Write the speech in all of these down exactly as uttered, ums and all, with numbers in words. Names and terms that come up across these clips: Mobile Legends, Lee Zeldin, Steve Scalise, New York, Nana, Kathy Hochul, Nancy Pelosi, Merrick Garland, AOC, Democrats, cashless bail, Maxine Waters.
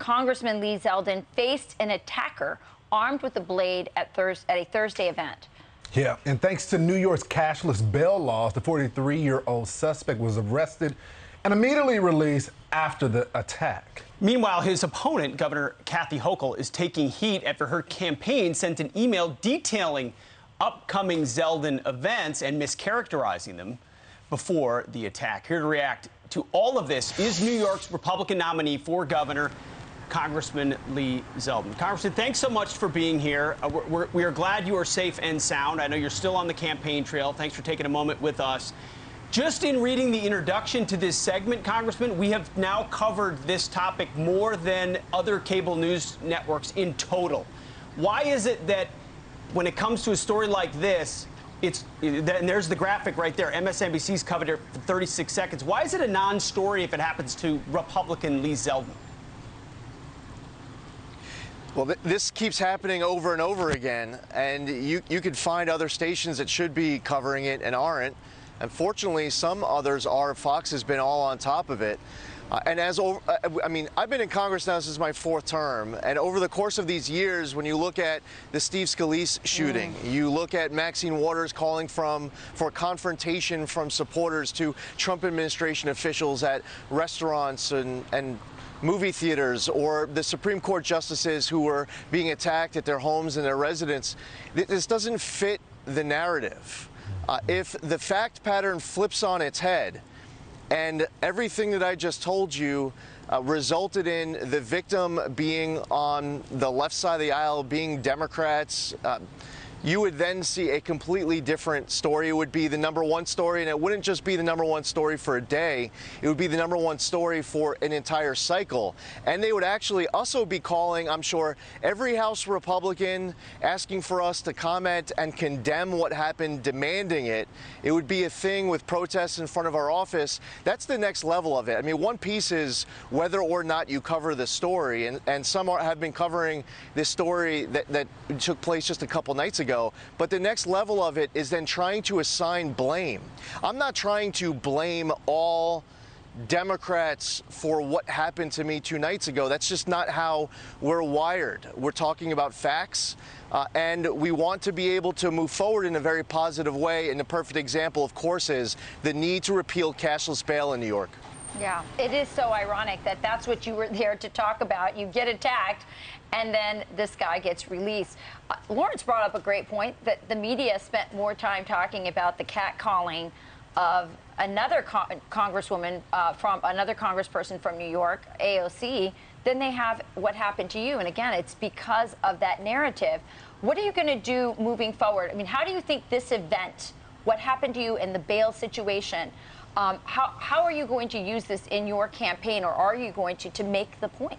Congressman Lee Zeldin faced an attacker armed with a blade at, thurs at a Thursday event. Yeah, and thanks to New York's cashless bail laws, the forty-three-year-old suspect was arrested and immediately released after the attack. Meanwhile, his opponent, Governor Kathy Hochul, is taking heat after her campaign sent an email detailing upcoming Zeldin events and mischaracterizing them before the attack. Here to react to all of this is New York's Republican nominee for governor, Congressman Lee Zeldin. Congressman, thanks so much for being here. Uh, we're, we're, we are glad you are safe and sound. I know you're still on the campaign trail. Thanks for taking a moment with us. Just in reading the introduction to this segment, Congressman, we have now covered this topic more than other cable news networks in total. Why is it that when it comes to a story like this, It's, and there's the graphic right there. M S N B C's covered it for thirty-six seconds. Why is it a non-story if it happens to Republican Lee Zeldin? Well, th this keeps happening over and over again, and you, you could find other stations that should be covering it and aren't. Unfortunately, some others are. Fox has been all on top of it. Uh, and as over, I mean, I've been in Congress now since my fourth term, and over the course of these years, when you look at the Steve Scalise shooting, mm. you look at Maxine Waters calling from for confrontation from supporters to Trump administration officials at restaurants and and. movie theaters, or the Supreme Court justices who were being attacked at their homes and their residence. This doesn't fit the narrative. Uh, if the fact pattern flips on its head and everything that I just told you uh, resulted in the victim being on the left side of the aisle, being Democrats, uh, you would then see a completely different story. It would be the number one story, and it wouldn't just be the number one story for a day. It would be the number one story for an entire cycle. And they would actually also be calling, I'm sure, every House Republican, asking for us to comment and condemn what happened, demanding it. It would be a thing with protests in front of our office. That's the next level of it. I mean, one piece is whether or not you cover the story, and, and some are, have been covering this story that, that took place just a couple nights ago. But the next level of it is then trying to assign blame. I'm not trying to blame all Democrats for what happened to me two nights ago. That's just not how we're wired. We're talking about facts, uh, and we want to be able to move forward in a very positive way. And the perfect example, of course, is the need to repeal cashless bail in New York. Yeah, it is so ironic that that's what you were there to talk about. You get attacked, and then this guy gets released. Uh, Lawrence brought up a great point that the media spent more time talking about the catcalling of another con congresswoman uh, from another congressperson from New York, A O C, than they have what happened to you. And again, it's because of that narrative. What are you going to do moving forward? I mean, how do you think this event, what happened to you in the bail situation, Um, how, how are you going to use this in your campaign, or are you going to, to make the point?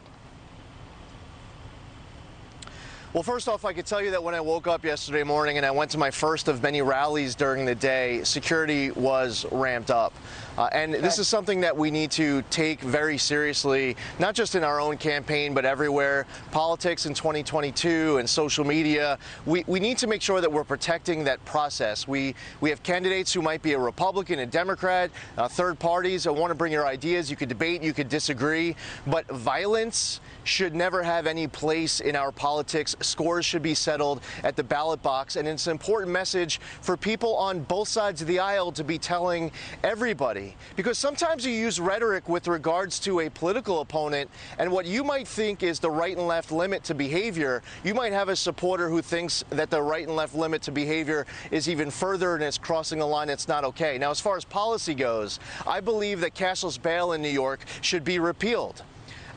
Well, first off, I could tell you that when I woke up yesterday morning and I went to my first of many rallies during the day, security was ramped up. Uh, and Good. This is something that we need to take very seriously, not just in our own campaign, but everywhere. Politics in twenty twenty-two and social media, we, we need to make sure that we're protecting that process. We, we have candidates who might be a Republican, a Democrat, uh, third parties that want to bring your ideas. You could debate, you could disagree, but violence should never have any place in our politics. Scores should be settled at the ballot box, and it's an important message for people on both sides of the aisle to be telling everybody, because sometimes you use rhetoric with regards to a political opponent, and what you might think is the right and left limit to behavior, you might have a supporter who thinks that the right and left limit to behavior is even further and it's crossing a line that's not okay. Now, as far as policy goes, I believe that cashless bail in New York should be repealed.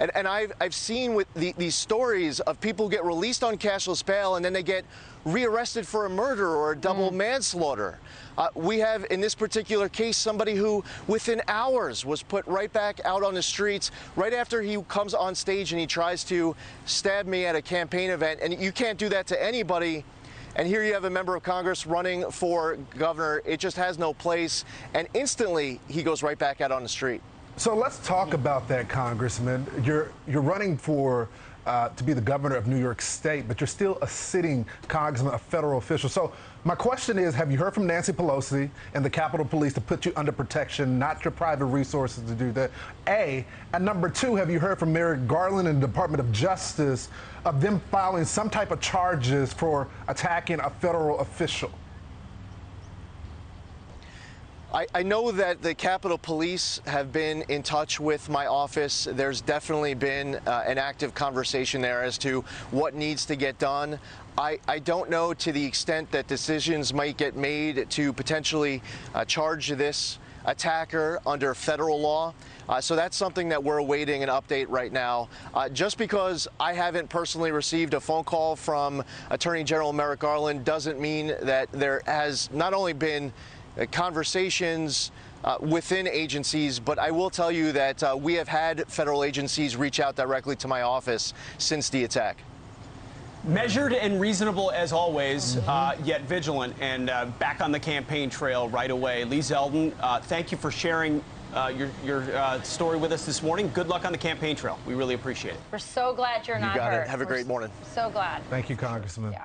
And, and I've, I've seen with the, these stories of people who get released on cashless bail and then they get rearrested for a murder or a double mm. manslaughter. Uh, we have, in this particular case, somebody who within hours was put right back out on the streets right after he comes on stage and he tries to stab me at a campaign event. And you can't do that to anybody. And here you have a member of Congress running for governor. It just has no place. And instantly he goes right back out on the street. So let's talk about that, Congressman. You're you're running for uh, to be the governor of New York State, but you're still a sitting congressman, a federal official. So my question is, have you heard from Nancy Pelosi and the Capitol Police to put you under protection, not your private resources to do that? A, and number two, have you heard from Merrick Garland and the Department of Justice of them filing some type of charges for attacking a federal official? I, I know that the Capitol Police have been in touch with my office. There's definitely been uh, an active conversation there as to what needs to get done. I, I don't know to the extent that decisions might get made to potentially uh, charge this attacker under federal law. Uh, so that's something that we're awaiting an update right now. Uh, just because I haven't personally received a phone call from Attorney General Merrick Garland doesn't mean that there has not only been conversations uh, within agencies, but I will tell you that uh, we have had federal agencies reach out directly to my office since the attack. Measured and reasonable as always, mm-hmm. uh, yet vigilant, and uh, back on the campaign trail right away. Lee Zeldin, uh, thank you for sharing uh, your, your uh, story with us this morning. Good luck on the campaign trail. We really appreciate it. We're so glad you're not hurt. You got it. Have a great morning. So glad. Thank you, Congressman. Yeah.